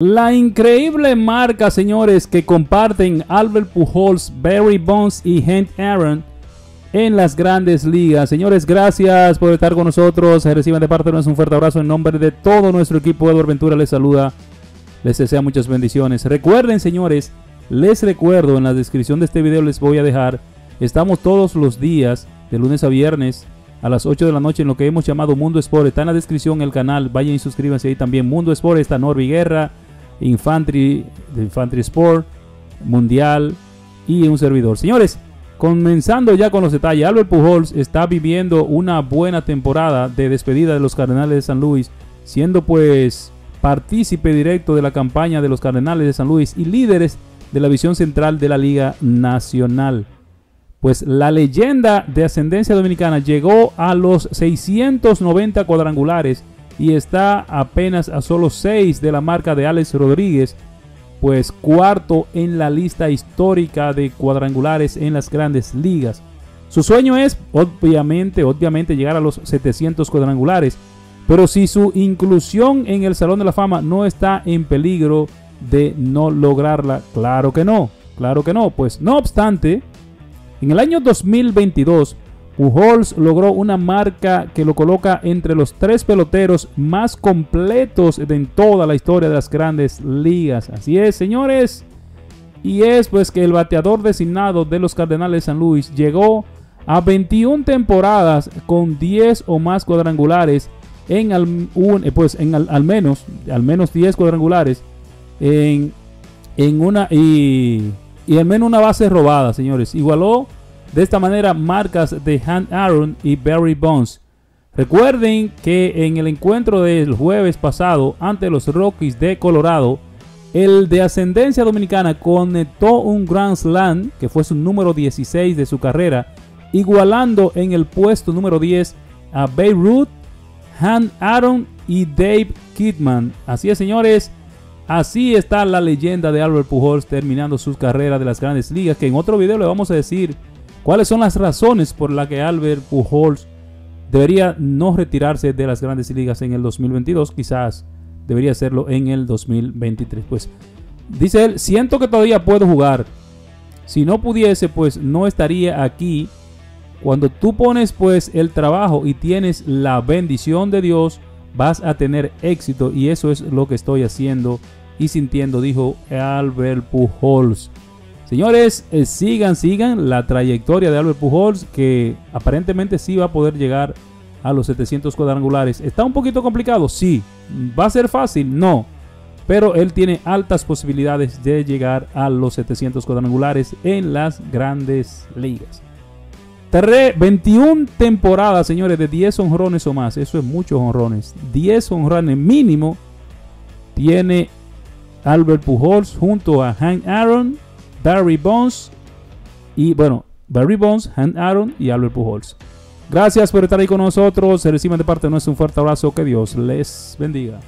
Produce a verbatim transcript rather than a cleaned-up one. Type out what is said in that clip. La increíble marca, señores, que comparten Albert Pujols, Barry Bonds y Hank Aaron en las grandes ligas. Señores, gracias por estar con nosotros. Reciban de parte de nosotros un fuerte abrazo en nombre de todo nuestro equipo. Edward Ventura les saluda. Les desea muchas bendiciones. Recuerden, señores, les recuerdo, en la descripción de este video les voy a dejar. Estamos todos los días, de lunes a viernes, a las ocho de la noche en lo que hemos llamado Mundo Sport. Está en la descripción el canal. Vayan y suscríbanse ahí también. Mundo Sport, está Norby Guerra, Infantry, Infantry Sport, Mundial y un servidor. Señores, comenzando ya con los detalles, Albert Pujols está viviendo una buena temporada de despedida de los Cardenales de San Luis, siendo pues partícipe directo de la campaña de los Cardenales de San Luis y líderes de la visión central de la Liga Nacional. Pues la leyenda de ascendencia dominicana llegó a los seiscientos noventa cuadrangulares y está apenas a solo seis de la marca de Alex Rodríguez, pues cuarto en la lista histórica de cuadrangulares en las grandes ligas. Su sueño es, obviamente, obviamente llegar a los setecientos cuadrangulares, pero si su inclusión en el Salón de la Fama no está en peligro de no lograrla, claro que no, claro que no. Pues no obstante, en el año dos mil veintidós, Pujols logró una marca que lo coloca entre los tres peloteros más completos en toda la historia de las grandes ligas. Así es, señores. Y es pues que el bateador designado de los Cardenales de San Luis llegó a veintiuna temporadas con diez o más cuadrangulares, en al, un, pues en al, al, menos, al menos diez cuadrangulares en, en una, y, y al menos una base robada, señores. Igualó de esta manera marcas de Hank Aaron y Barry Bonds. Recuerden que en el encuentro del jueves pasado ante los Rockies de Colorado, el de ascendencia dominicana conectó un grand slam que fue su número dieciséis de su carrera, igualando en el puesto número diez a Babe Ruth, Hank Aaron y Dave Kidman. Así es, señores. Así está la leyenda de Albert Pujols terminando su carrera de las grandes ligas, que en otro video le vamos a decir cuáles son las razones por las que Albert Pujols debería no retirarse de las grandes ligas en el dos mil veintidós. Quizás debería hacerlo en el dos mil veintitrés. Pues dice él, siento que todavía puedo jugar. Si no pudiese, pues no estaría aquí. Cuando tú pones pues el trabajo y tienes la bendición de Dios, vas a tener éxito. Y eso es lo que estoy haciendo y sintiendo, dijo Albert Pujols. Señores, eh, sigan, sigan la trayectoria de Albert Pujols, que aparentemente sí va a poder llegar a los setecientos cuadrangulares. ¿Está un poquito complicado? Sí. ¿Va a ser fácil? No. Pero él tiene altas posibilidades de llegar a los setecientos cuadrangulares en las grandes ligas. veintiuna temporadas, señores, de diez jonrones o más. Eso es muchos jonrones. diez jonrones mínimo tiene Albert Pujols junto a Hank Aaron, Barry Bonds y bueno, Barry Bonds, Hank Aaron y Albert Pujols. Gracias por estar ahí con nosotros. Reciban de parte de nosotros un fuerte abrazo. Que Dios les bendiga.